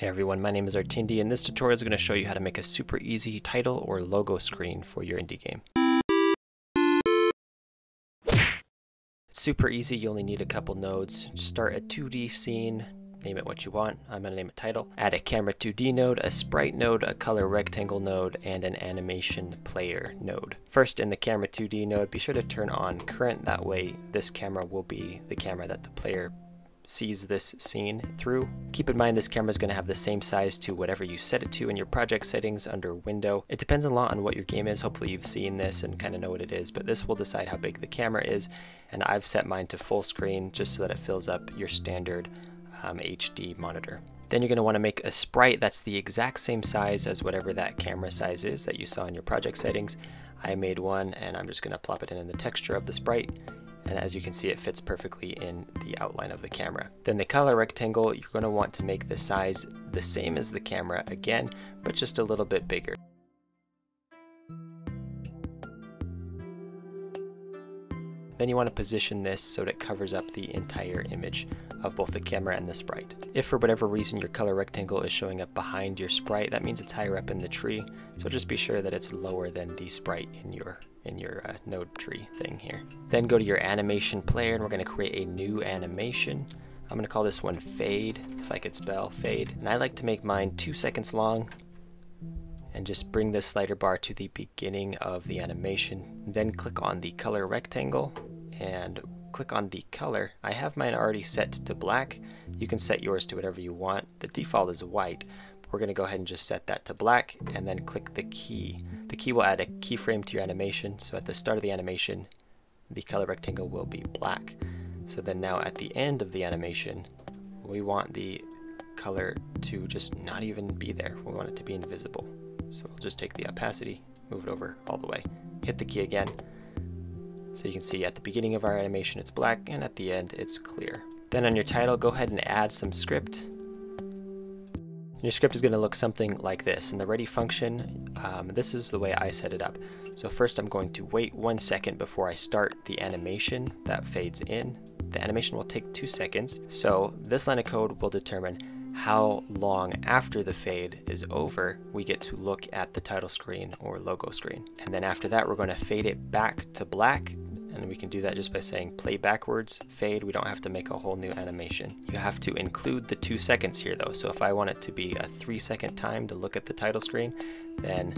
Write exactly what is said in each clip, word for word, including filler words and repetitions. Hey everyone, my name is Artindi and this tutorial is going to show you how to make a super easy title or logo screen for your indie game. It's super easy, you only need a couple nodes. Just start a two D scene, name it what you want, I'm going to name it title. Add a camera two D node, a sprite node, a color rectangle node, and an animation player node. First in the camera two D node, be sure to turn on current, that way this camera will be the camera that the player sees this scene through. Keep in mind this camera is going to have the same size to whatever you set it to in your project settings under window. It depends a lot on what your game is. Hopefully you've seen this and kind of know what it is, but this will decide how big the camera is, and I've set mine to full screen just so that it fills up your standard um, H D monitor. Then you're going to want to make a sprite that's the exact same size as whatever that camera size is that you saw in your project settings. I made one and I'm just going to plop it in, in the texture of the sprite. And as you can see, it fits perfectly in the outline of the camera. Then the color rectangle, you're going to want to make the size the same as the camera again, but just a little bit bigger. Then you want to position this so that it covers up the entire image of both the camera and the sprite. If for whatever reason your color rectangle is showing up behind your sprite, that means it's higher up in the tree, so just be sure that it's lower than the sprite in your in your uh, node tree thing here. Then go to your animation player and we're going to create a new animation. I'm going to call this one Fade, if I could spell Fade, and I like to make mine two seconds long. And just bring this slider bar to the beginning of the animation. Then click on the color rectangle and click on the color. I have mine already set to black. You can set yours to whatever you want. The default is white. We're going to go ahead and just set that to black and then click the key. The key will add a keyframe to your animation. So at the start of the animation, the color rectangle will be black. So then now at the end of the animation, we want the color to just not even be there. We want it to be invisible. So we'll just take the opacity, move it over all the way, hit the key again. So you can see at the beginning of our animation it's black and at the end it's clear. Then on your title, go ahead and add some script. And your script is going to look something like this. In the ready function, um, this is the way I set it up. So first I'm going to wait one second before I start the animation that fades in. The animation will take two seconds. So this line of code will determine how long after the fade is over we get to look at the title screen or logo screen. And then after that we're going to fade it back to black, and we can do that just by saying play backwards, fade. We don't have to make a whole new animation. You have to include the two seconds here though, so if I want it to be a three second time to look at the title screen, then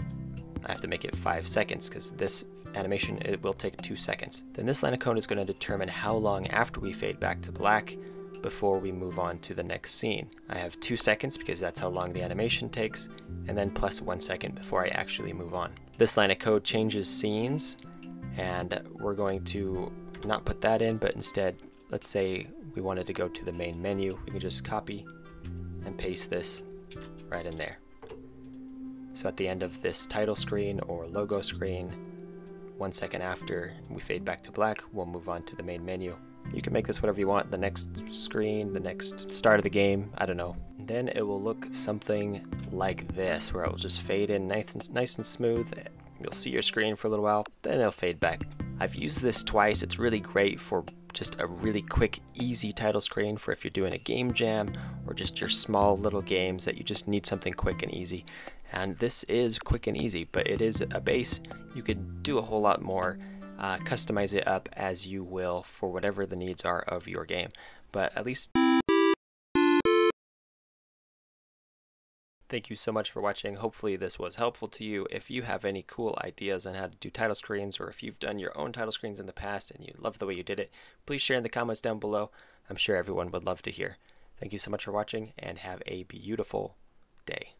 I have to make it five seconds because this animation, it will take two seconds. Then this line of code is going to determine how long after we fade back to black before we move on to the next scene. I have two seconds because that's how long the animation takes, and then plus one second before I actually move on. This line of code changes scenes, and we're going to not put that in, but instead, let's say we wanted to go to the main menu. We can just copy and paste this right in there. So at the end of this title screen or logo screen, one second after we fade back to black, we'll move on to the main menu. You can make this whatever you want, the next screen, the next start of the game, I don't know. Then it will look something like this, where it will just fade in nice and, nice and smooth. You'll see your screen for a little while, then it'll fade back. I've used this twice. It's really great for just a really quick, easy title screen for if you're doing a game jam or just your small little games that you just need something quick and easy. And this is quick and easy, but it is a base. You could do a whole lot more. Uh, customize it up as you will for whatever the needs are of your game, but at least thank you so much for watching. Hopefully this was helpful to you. If you have any cool ideas on how to do title screens, or if you've done your own title screens in the past and you love the way you did it, please share in the comments down below. I'm sure everyone would love to hear. Thank you so much for watching and have a beautiful day.